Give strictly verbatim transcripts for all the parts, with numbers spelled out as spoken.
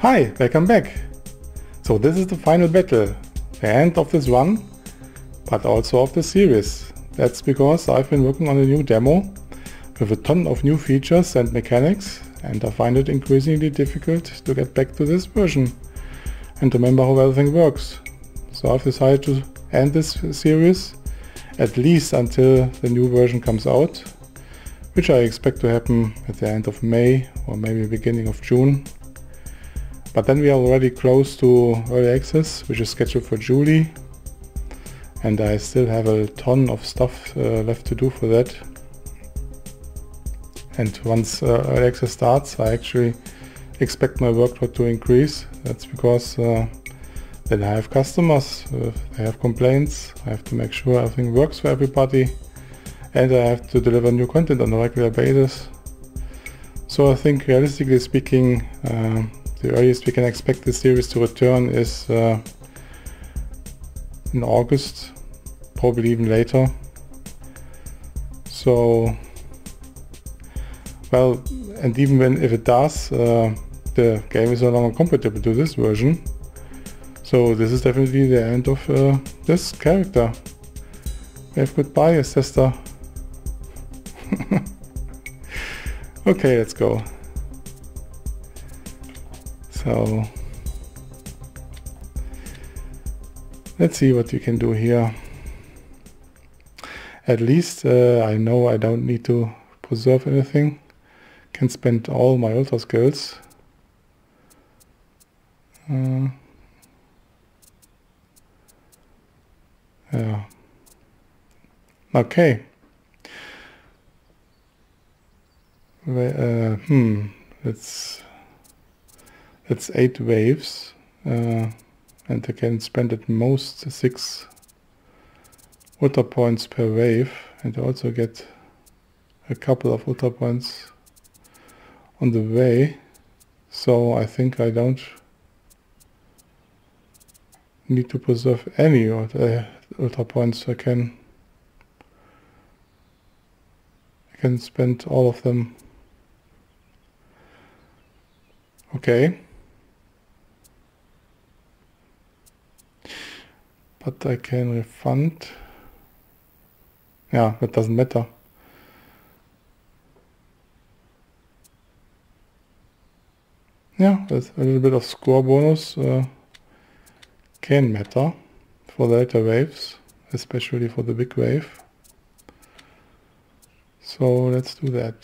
Hi, welcome back! So this is the final battle, the end of this run, but also of the series. That's because I've been working on a new demo with a ton of new features and mechanics, and I find it increasingly difficult to get back to this version and remember how everything works. So I've decided to end this series, at least until the new version comes out, which I expect to happen at the end of May or maybe beginning of June. But then we are already close to Early Access, which is scheduled for July, and I still have a ton of stuff uh, left to do for that. And once uh, Early Access starts, I actually expect my workload to increase. That's because uh, then I have customers, uh, I have complaints, I have to make sure everything works for everybody, and I have to deliver new content on a regular basis. So I think, realistically speaking, uh, the earliest we can expect this series to return is uh, in August, probably even later. So, well, and even when if it does, uh, the game is no longer compatible to this version. So this is definitely the end of uh, this character. Wave goodbye, Estesta. Okay, let's go. So let's see what we can do here. At least uh, I know I don't need to preserve anything. Can spend all my ultra skills. Uh, yeah. Okay. Uh, hmm. Let's. It's eight waves, uh, and I can spend at most six ultra points per wave, and I also get a couple of ultra points on the way, so I think I don't need to preserve any ultra, ultra points. I can, I can spend all of them. Okay. But I can refund. Yeah, that doesn't matter. Yeah, that's a little bit of score bonus uh, can matter for the later waves, especially for the big wave. So let's do that.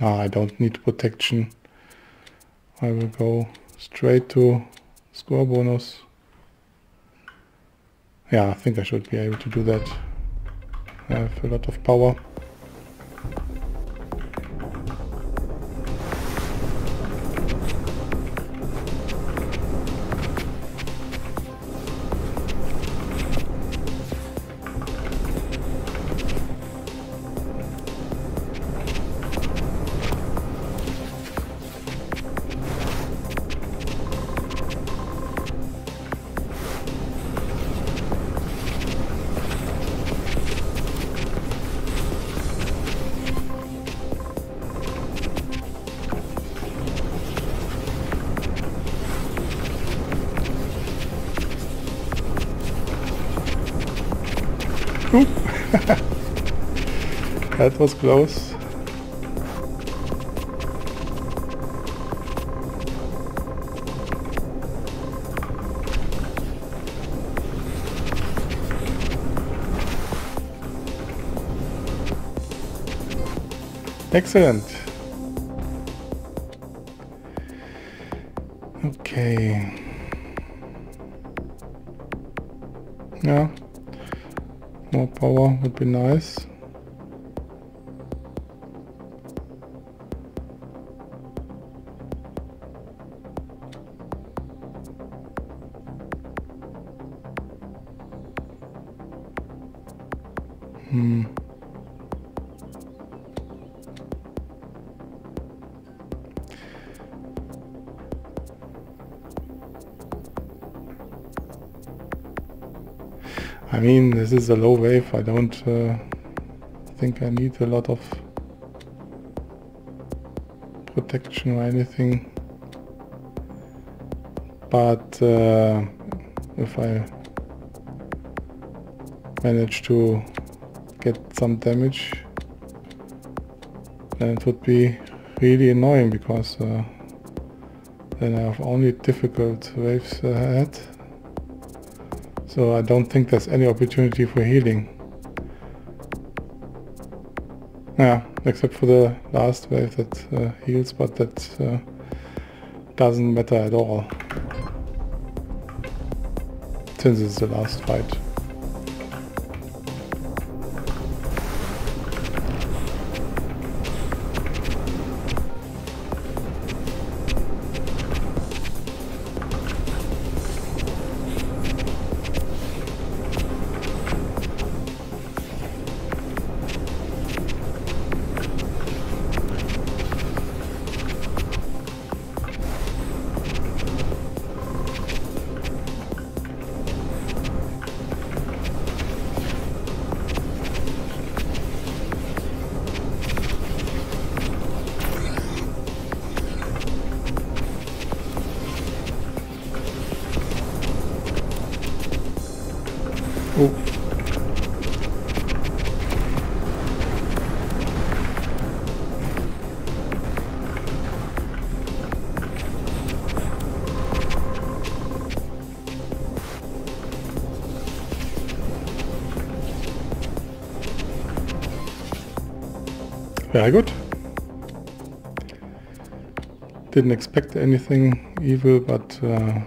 No, I don't need protection. I will go straight to score bonus. Yeah, I think I should be able to do that. I have a lot of power. That was close. Excellent. Okay. Yeah. More power would be nice. Hmm. I mean, this is a low wave. I don't uh, think I need a lot of protection or anything, but uh, if I manage to get some damage, then it would be really annoying, because uh, then I have only difficult waves ahead, so I don't think there's any opportunity for healing. Yeah, except for the last wave that uh, heals, but that uh, doesn't matter at all, since it's the last fight. Oh. Very good. Didn't expect anything evil, but uh,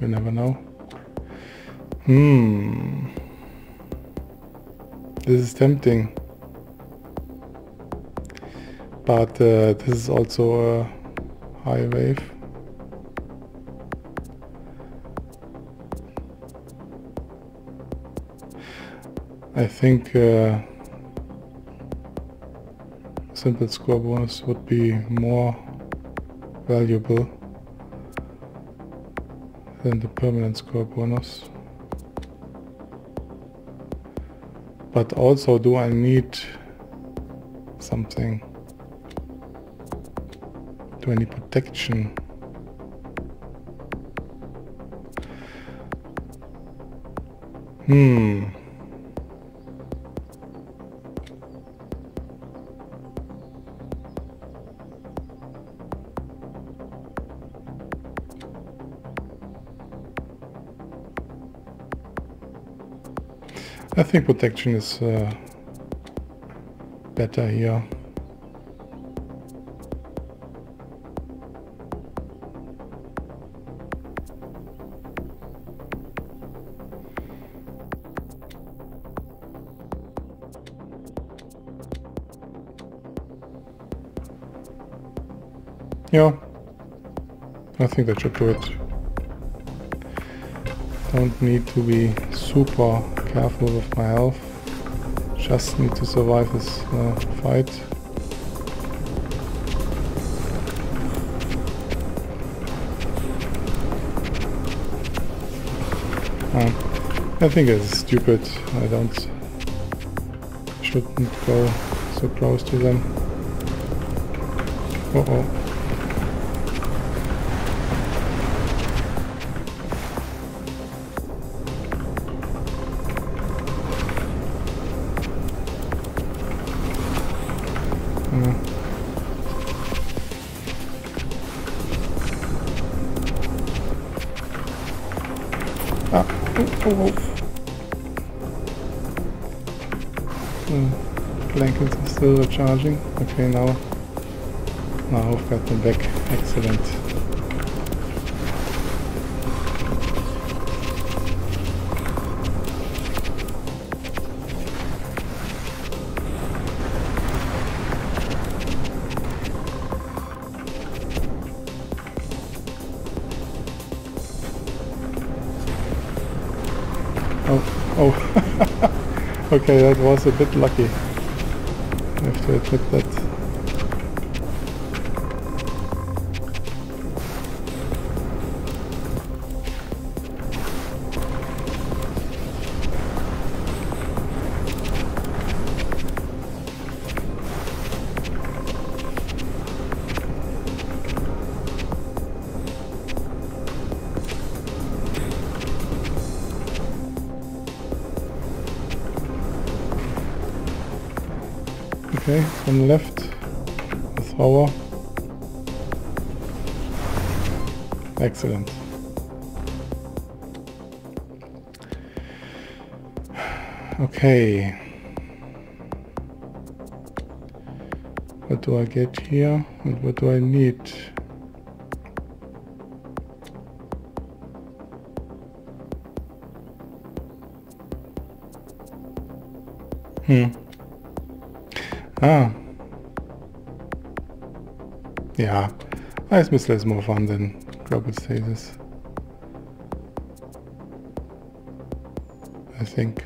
you never know. Hmm. This is tempting, but uh, this is also a high wave. I think uh, simple score bonus would be more valuable than the permanent score bonus. But also, do I need something? Do I need protection? Hmm. I think protection is uh, better here. Yeah, I think that should do it. Don't need to be super careful with my health, just need to survive this uh, fight. Uh, I think it's stupid, I don't, shouldn't go so close to them. Uh oh. Ah, oh, oh, oh. The blankets are still recharging. Okay, now, now I've got them back. Excellent. Oh, okay, that was a bit lucky. I have to admit that. Okay, from left, the thrower. Excellent. Okay. What do I get here and what do I need? Hm. Ah. Yeah. Ice Missile is more fun than Global Stasis, I think.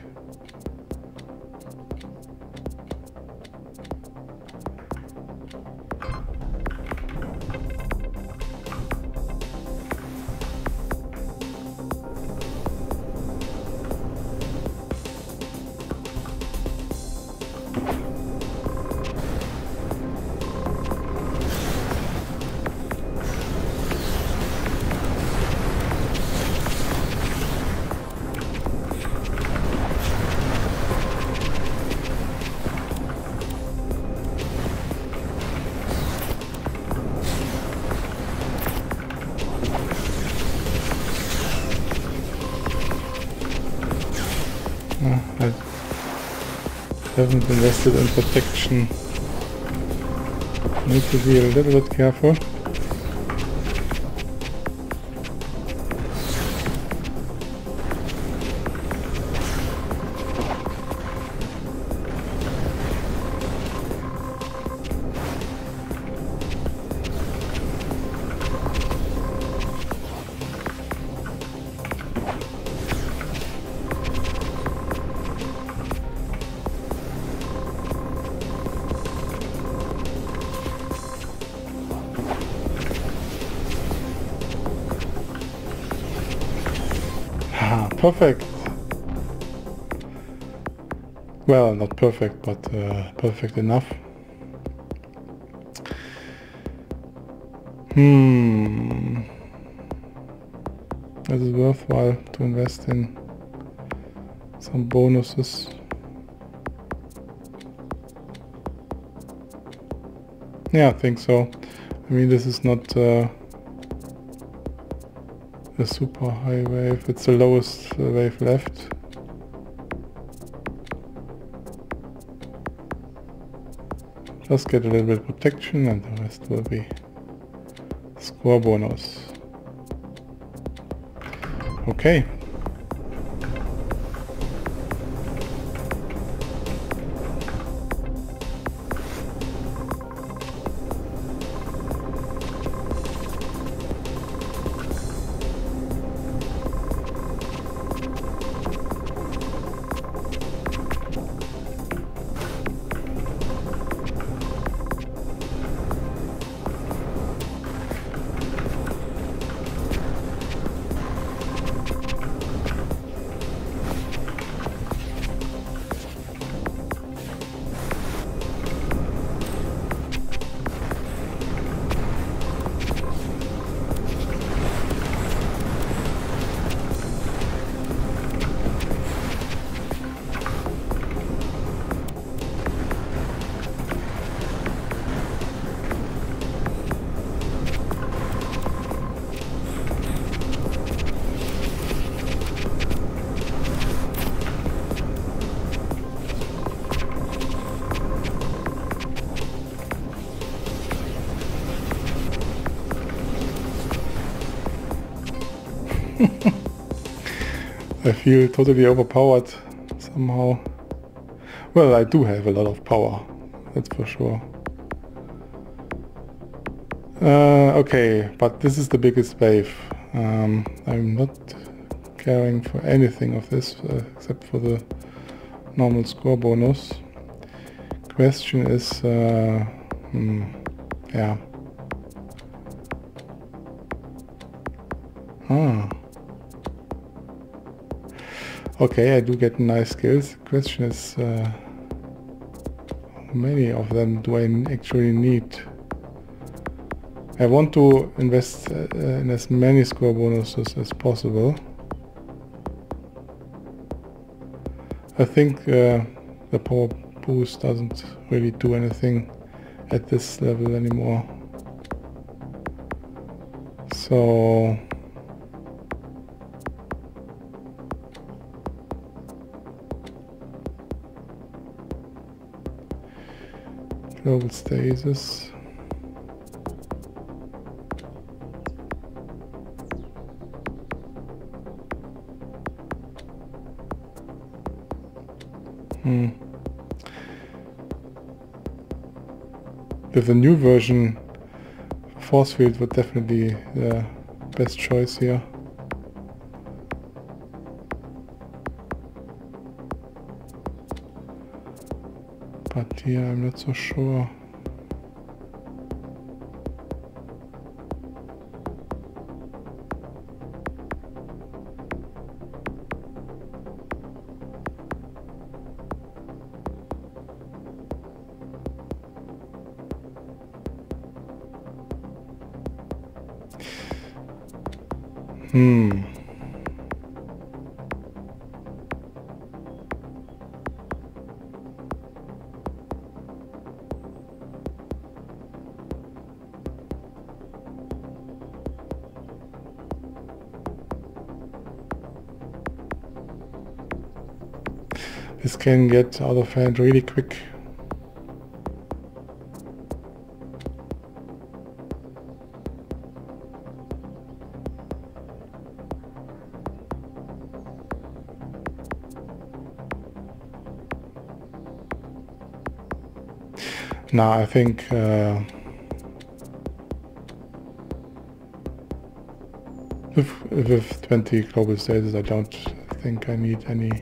Haven't invested in protection. Need to be a little bit careful. Perfect. Well, not perfect, but uh, perfect enough. Hmm. It is worthwhile to invest in some bonuses. Yeah, I think so. I mean, this is not Uh, the super high wave, it's the lowest wave left. Just get a little bit of protection and the rest will be score bonus. Okay. I feel totally overpowered somehow. Well, I do have a lot of power, that's for sure. Uh, okay, but this is the biggest wave. Um, I'm not caring for anything of this uh, except for the normal score bonus. Question is, uh, hmm, yeah. Ah. Okay, I do get nice skills. Question is, uh, how many of them do I actually need? I want to invest uh, in as many score bonuses as possible. I think uh, the power boost doesn't really do anything at this level anymore. So global stasis. Hmm. With the new version, force field would definitely be the best choice here. But here I'm not so sure. Hmm. This can get out of hand really quick. No, I think uh, with, with twenty global stasis I don't think I need any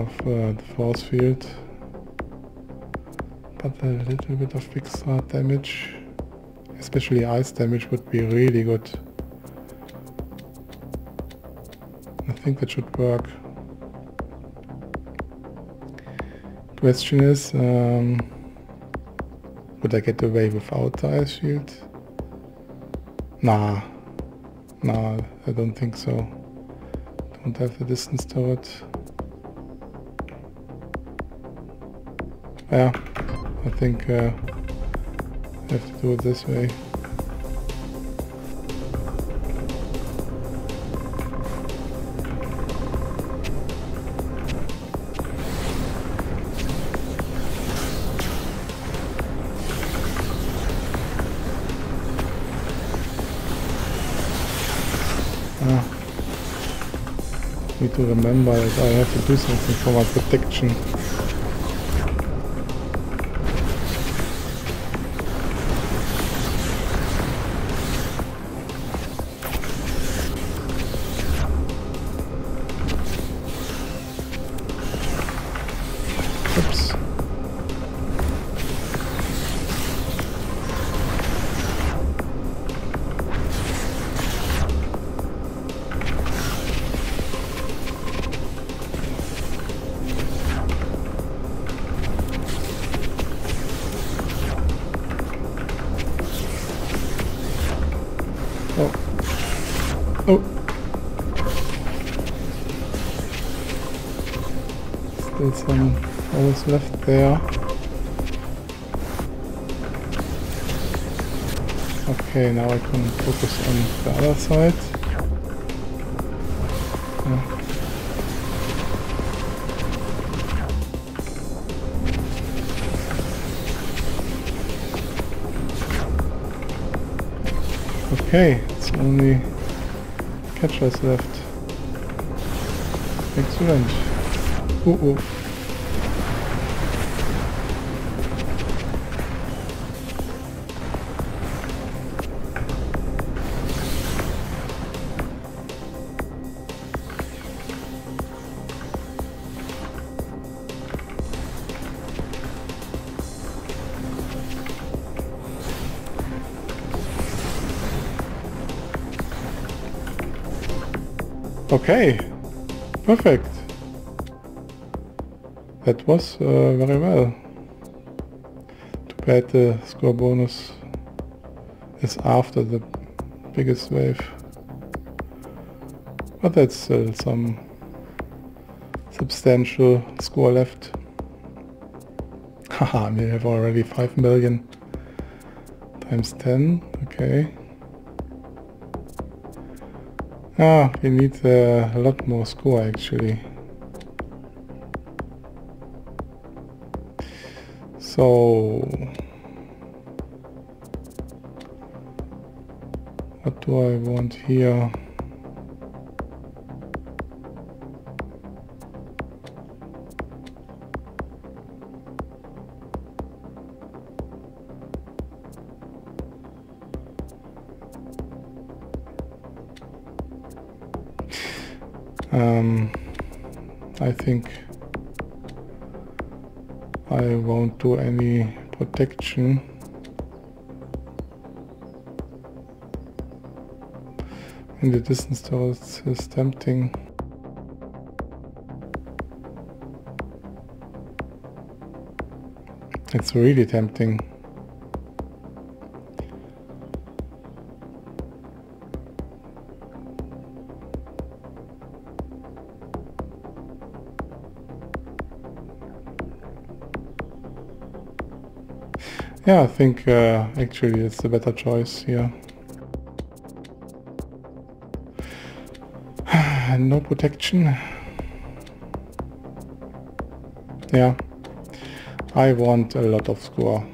of uh, the force field, but a little bit of big start damage, especially ice damage, would be really good. I think that should work. Question is, um, would I get away without the ice shield? Nah, nah, I don't think so. Don't have the distance to it. Yeah, I think uh, I have to do it this way. To remember that I have to do something for my protection. Oops. Oh! Still some holes left there. Okay, now I can focus on the other side. Yeah. Okay, it's only catchers left. Excellent. Uh oh. Okay, perfect. That was uh, very well. Too bad the score bonus is after the biggest wave. But that's still some substantial score left. Haha, we have already five million times ten, okay. Ah, we need uh, a lot more score actually. So, what do I want here? Um, I think I won't do any protection. And the distance towards is tempting. It's really tempting. Yeah, I think uh, actually it's a better choice here. And no protection. Yeah, I want a lot of score.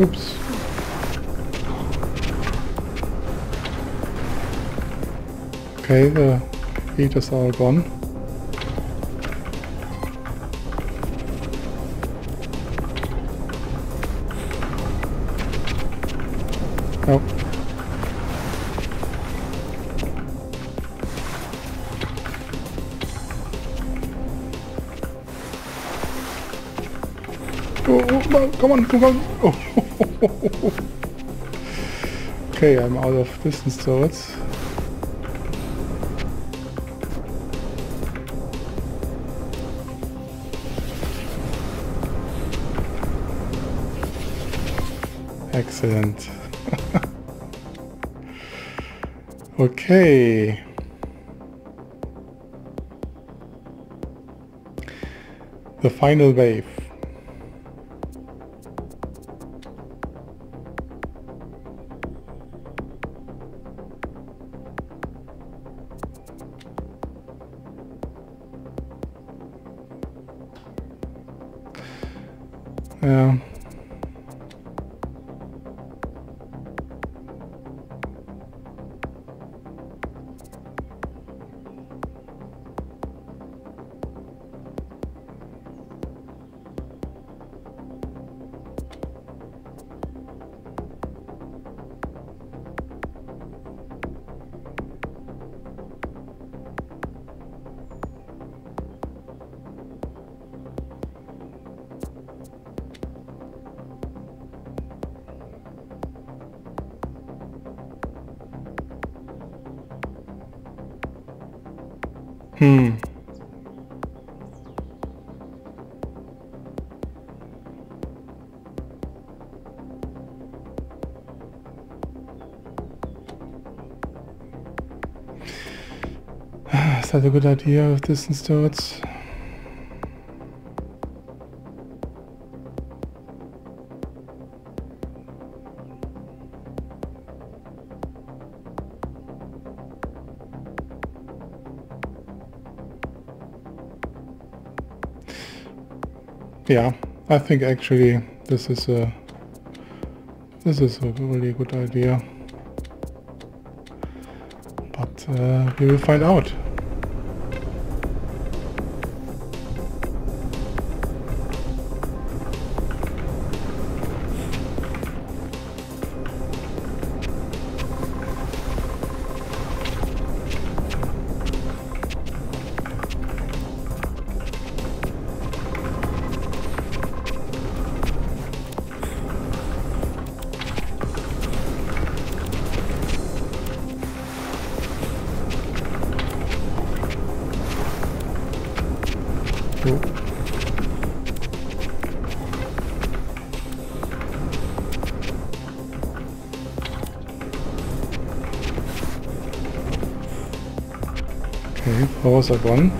Oops. Okay, the heat is all gone. Oh. Oh, oh, come on, come on. Oh. Okay, I'm out of distance towards. Excellent. Okay. The final wave. Yeah. Hmm. Is that a good idea with distance towards? Yeah, I think actually this is a this is a really good idea, but uh, we will find out. Auto. Okay, Power Bonn.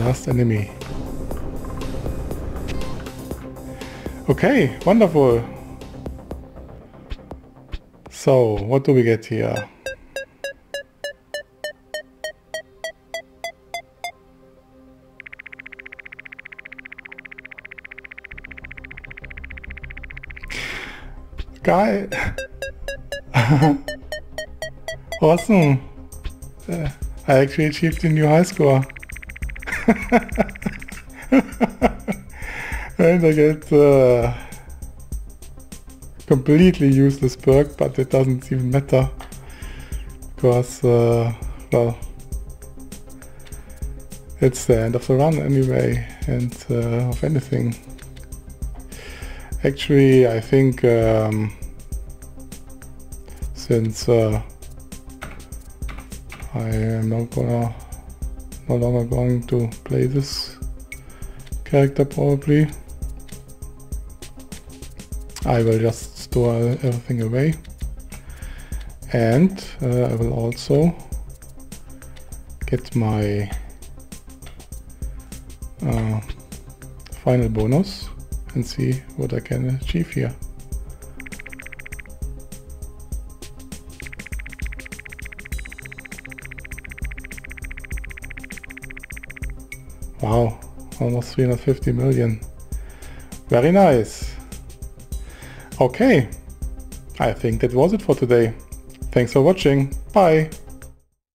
Last enemy. Okay, wonderful. So, what do we get here? Geil! Awesome! I actually achieved a new high score. And I get uh, completely useless perk, but it doesn't even matter because, uh, well, it's the end of the run anyway, and uh, of anything. Actually, I think um, since uh, I am not gonna. No longer going to play this character probably. I will just store everything away, and uh, I will also get my uh, final bonus and see what I can achieve here. Wow, almost three hundred fifty million. Very nice. Okay, I think that was it for today. Thanks for watching. Bye.